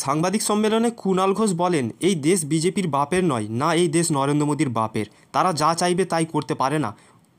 सांबादिक सम्मेलने कुणाल घोष बोलेन ये देश बीजेपीर बापेर नय ना ये देश नरेंद्र मोदीर बापेर तारा जा चाइबे ताई करते पारे ना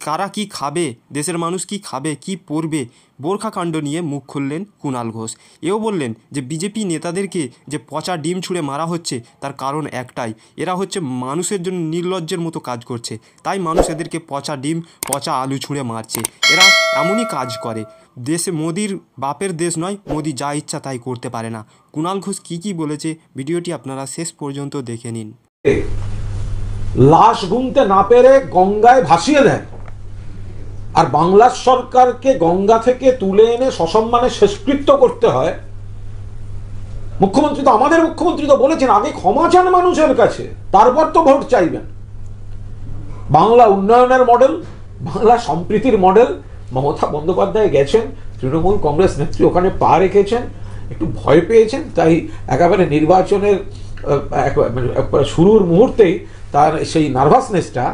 कारा कि खाबे देशेर मानुष कि खाबे कि पोरबे बोर्खा कांड निये मुख खुललेन कुणाल घोष। एओ बोलेन जे बीजेपी नेतादेरके जे पचा डिम छुड़े मारा होच्छे तार कारण एकटाई एरा होच्छे मानुषेर जोन्नो निर्लज्जेर मतो काज करछे ताई मानुष एदेरके पचा डिम पचा आलू छुड़े मारछे एरा एमनई काज करे। देशे मोदीर बापेर देश नय मोदी जा इच्छा ताई करते पारे ना। कुणाल घोष कि बोलेछे भिडियोटी आपनारा शेष पर्यन्त देखे निन। लाश घुमते ना पेरे गंगाय भासिये देन और बांग्ला सरकार के गंगा थेके तुले एने ससम्माने शेषकृत्य करते हैं। मुख्यमंत्री तो आमादेर मुख्यमंत्री तो बोलेछेन आगे क्षमा चान मानुषेर काछे तारपर तो भोट चाइबेन। बांग्ला उन्नयनेर मडेल बांग्ला सम्प्रीतिर मडेल ममता बंदोपाध्याय गेछेन तृणमूल कॉग्रेस नेत्री ओखाने पा रेखेछेन एकटु भय पेयेछेन ताई एकेबारे निर्वाचनेर शुरूर मुहूर्तेई तार सेई नार्भासनेसटा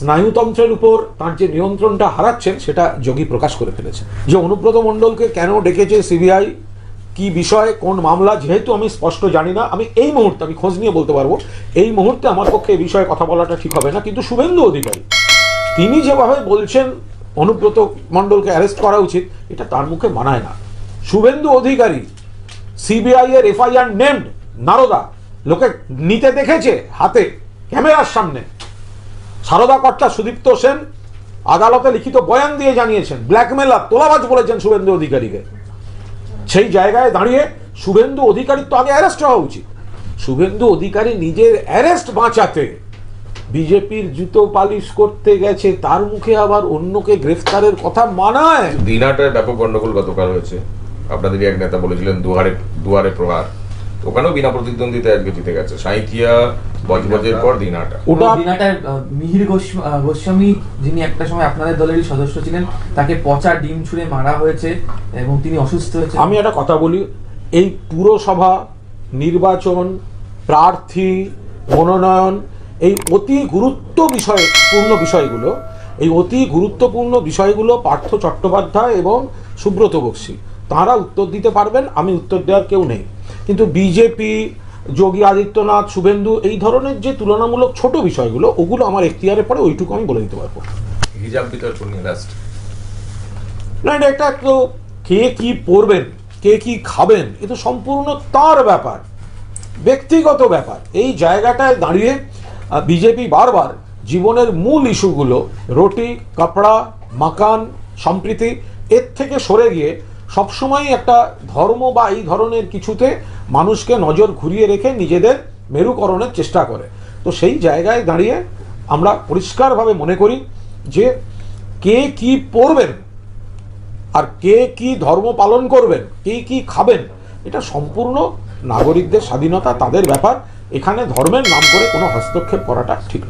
स्नायुतंत्रेर उपर तार जे नियंत्रणटा हाराच्छेन सेटा जोगी प्रकाश करे फेलेछेन। जो अनुब्रत मंडल के केन डेकेछे सीबीआई कि विषय कोन मामला जेहेतु आमि स्पष्ट जानि ना आमि एई मुहूर्ते आमि खोज निये बोलते पारबो एई मुहूर्ते आमार पक्षे एई विषये कथा बलाटा ठीक होबे ना किन्तु शुभेंदु अधिकारी तिनि जेभावे बोलछेन अनुब्रत मंडल के अरेस्ट करा उचित एटा तार मुखे मानाय ना। शुभेंदु अधिकारी सीबीआई एर एफआईआर नेमड नारदा लोके निते देखेछे हाते कैमरार सामने नारदा कर्ता सुदीप्त सेन आदालते लिखित बयान दिए जानिয়েছেন ब्लैकमेलर तोलाबाज বলেছেন শুভেন্দু অধিকারীকে। সেই জায়গায় দাঁড়িয়ে শুভেন্দু অধিকারী তো আগে অ্যারেস্ট হওয়া উচিত। শুভেন্দু অধিকারী নিজের অ্যারেস্ট বাঁচাতে বিজেপির জুতো পালিশ করতে গেছে তার মুখে আবার অন্যকে গ্রেফতারের কথা মানায়। দিনাটায় ব্যাপক গন্ডগোল গতকাল হয়েছে আপনাদের এক নেতা বলেছিলেন দুয়ারে দুয়ারে প্রহার ওখানেও বিনা প্রতিদ্বন্দ্বিতা আজকে জিতে গেছে সাহিত্যিয়া বজবজের পর দিনাটা ওটা দিনাটা মিহির গোস্বামী যিনি একটা সময় আপনাদের দলেরই সদস্য ছিলেন তাকে পচা ডিম ছুঁড়ে মারা হয়েছে এবং তিনি অসুস্থ হয়েছে। আমি একটা কথা বলি এই পুরো সভা নির্বাচন প্রার্থী মনোনয়ন এই অতি গুরুত্বপূর্ণ বিষয়গুলো পার্থ চট্টোপাধ্যায় এবং সুব্রত বক্সী তারা উত্তর দিতে পারবেন আমি উত্তর দেওয়ার কেউ নেই। किन्तु बीजेपी योगी आदित्यनाथ शुभेंदु এই ধরনের যে তুলনামূলক ছোট বিষয়গুলো ওগুলো আমার এখতিয়ারে পড়ে ওইটুকু আমি বলে দিতে পারবো। হিজাব বিতর্ক নিয়ে লাস্ট না এটা একটা তো কে কি পরবেন কে কি খাবেন এ তো সম্পূর্ণ তার ব্যাপার ব্যক্তিগত ব্যাপার। এই জায়গাটায় দাঁড়িয়ে বিজেপি বারবার জীবনের মূল ইস্যুগুলো রুটি কাপড়া মাকান সম্প্রীতি এর থেকে সরে গিয়ে सब समय एक धर्म बा ई धरनेर किछुते मानुष के नजर घुरिए रेखे निजेदेर मेरुकरणेर चेष्टा करे तो सेई जायगाय दाड़िये आमरा परिष्कार भावे मने करी जे के कि पोरबेन आर के कि धर्म पालन करबेन के कि खाबेन एटा सम्पूर्ण नागरिकदेर स्वाधीनता तादेर ब्यापार एखाने धर्मेर नाम करे कोनो हस्तक्षेप करा ठीक ना।